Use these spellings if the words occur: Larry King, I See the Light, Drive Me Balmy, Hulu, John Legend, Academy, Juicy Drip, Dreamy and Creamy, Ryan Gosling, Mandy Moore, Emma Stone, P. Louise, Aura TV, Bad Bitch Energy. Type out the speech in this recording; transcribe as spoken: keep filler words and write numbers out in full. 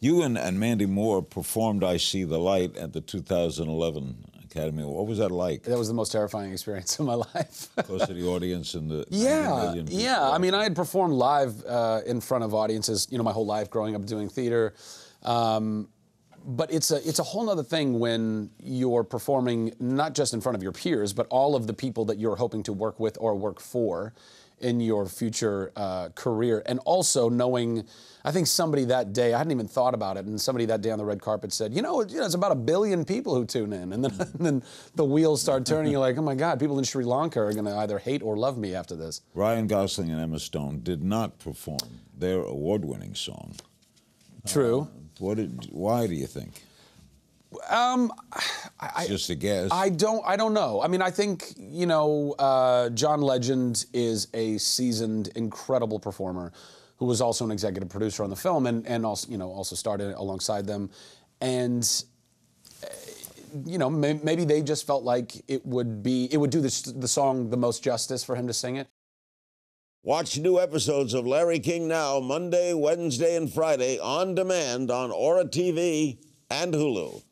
You and, and Mandy Moore performed I See the Light at the two thousand eleven Academy. What was that like? That was the most terrifying experience of my life. Close to the audience and the yeah, yeah. I mean, I had performed live uh, in front of audiences, you know, my whole life growing up doing theater. Um, but it's a it's a whole other thing when you're performing not just in front of your peers, but all of the people that you're hoping to work with or work for in your future uh, career. And also knowing, I think somebody that day, I hadn't even thought about it, and somebody that day on the red carpet said, you know, you know it's about a billion people who tune in. And then, and then the wheels start turning. You're like, oh my God, people in Sri Lanka are gonna either hate or love me after this. Ryan Gosling and Emma Stone did not perform their award-winning song. True. Uh, what did, why do you think? Um, I, it's just a guess. I don't. I don't know. I mean, I think you know. Uh, John Legend is a seasoned, incredible performer, who was also an executive producer on the film, and and also you know also starred alongside them, and uh, you know may, maybe they just felt like it would be it would do the the song the most justice for him to sing it. Watch new episodes of Larry King now Monday, Wednesday, and Friday on demand on Aura T V and Hulu.